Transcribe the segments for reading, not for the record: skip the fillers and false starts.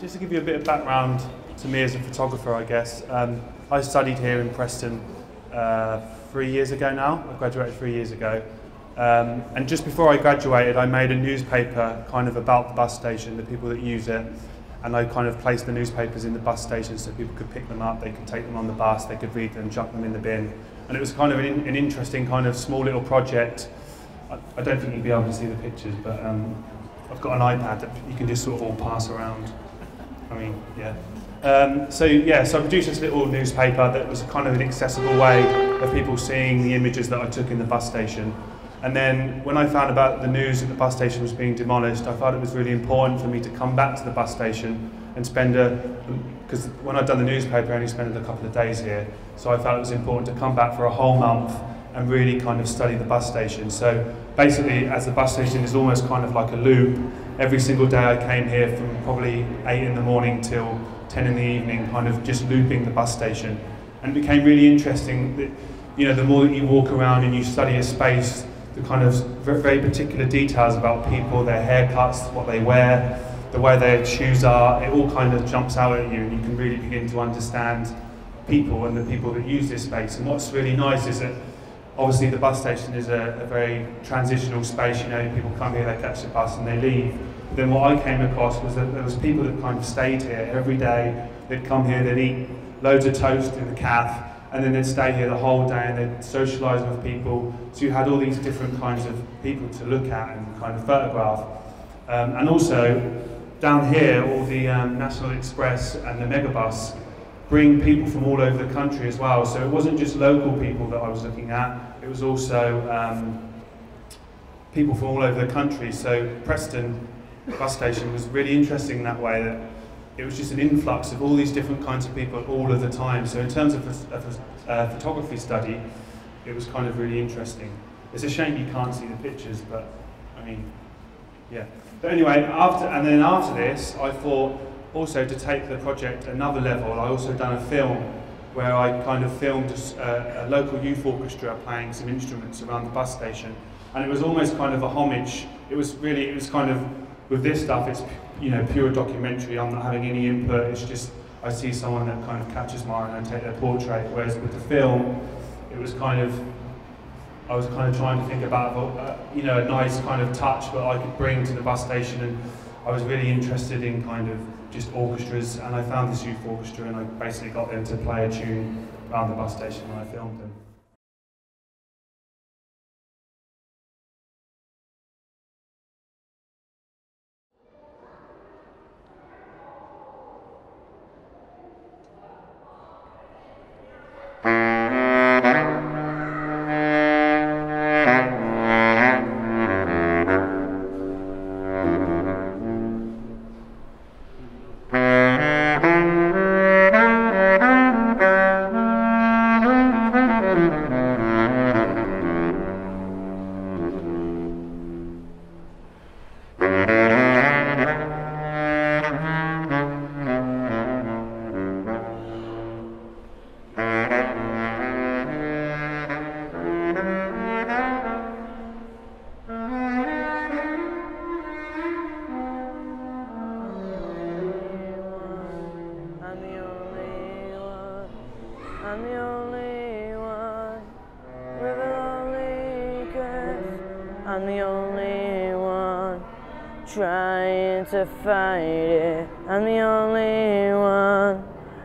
Just to give you a bit of background to me as a photographer, I guess, I studied here in Preston 3 years ago now. I graduated 3 years ago. And just before I graduated, I made a newspaper kind of about the bus station, the people that use it. And I kind of placed the newspapers in the bus station so people could pick them up, they could take them on the bus, they could read them, chuck them in the bin. And it was kind of an interesting kind of small little project. I don't think you'd be able to see the pictures, but I've got an iPad that you can just sort of all pass around. I mean, yeah. So I produced this little newspaper that was kind of an accessible way of people seeing the images that I took in the bus station. And then when I found about the news that the bus station was being demolished, I thought it was really important for me to come back to the bus station and spend because when I'd done the newspaper I only spent a couple of days here, so I felt it was important to come back for a whole month and really kind of study the bus station. So basically, as the bus station is almost kind of like a loop, every single day I came here from probably 8 in the morning till 10 in the evening, kind of just looping the bus station. And it became really interesting that, you know, the more that you walk around and you study a space, the kind of very particular details about people, their haircuts, what they wear, the way their shoes are, it all kind of jumps out at you, and you can really begin to understand people and the people that use this space. And what's really nice is that obviously the bus station is a very transitional space. You know, people come here, they catch the bus and they leave. But then what I came across was that there was people that kind of stayed here every day. They'd come here, they'd eat loads of toast in the cafe, and then they'd stay here the whole day and they'd socialise with people. So you had all these different kinds of people to look at and kind of photograph. And also, down here, all the National Express and the Megabus bring people from all over the country as well. So it wasn't just local people that I was looking at, it was also people from all over the country. So Preston Bus Station was really interesting in that way, that it was just an influx of all these different kinds of people all of the time. So in terms of photography study, it was kind of really interesting. It's a shame you can't see the pictures, but I mean, yeah. But anyway, after this, I thought also to take the project another level. I also done a film where I kind of filmed a local youth orchestra playing some instruments around the bus station. And it was almost kind of a homage. It was kind of, with this stuff, it's, you know, pure documentary. I'm not having any input. It's just I see someone that kind of catches my eye and I take their portrait. Whereas with the film, it was kind of, I was kind of trying to think about you know, a nice kind of touch that I could bring to the bus station, and I was really interested in kind of just orchestras, and I found this youth orchestra and I basically got them to play a tune around the bus station when I filmed them. I'm the only one with a lonely curse. I'm the only one trying to fight it. I'm the only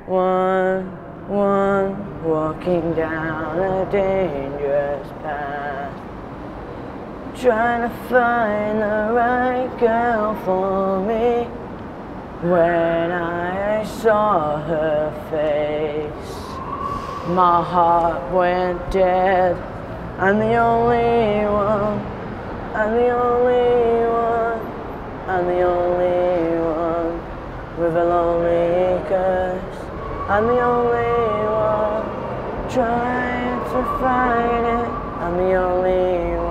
one walking down a dangerous path, trying to find the right girl for me. When I saw her face, my heart went dead. I'm the only one, I'm the only one, I'm the only one with a lonely curse. I'm the only one trying to find it. I'm the only one.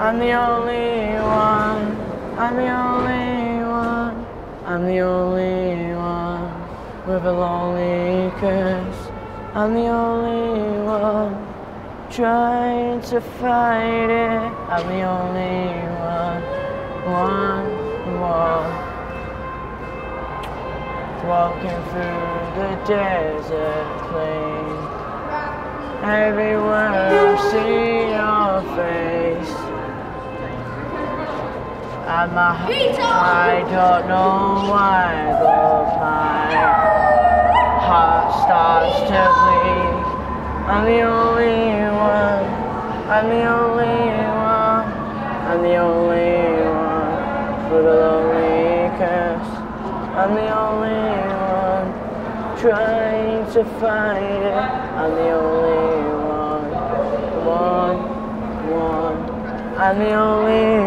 I'm the only one, I'm the only one. I'm the only one with a lonely curse. I'm the only one. trying to fight it. I'm the only one walking through the desert plain. Everywhere I see your face, I don't know why, but my heart starts to bleed. I'm the only one, I'm the only one, I'm the only one for the lonely curse. I'm the only one trying to fight it. I'm the only one, I'm the only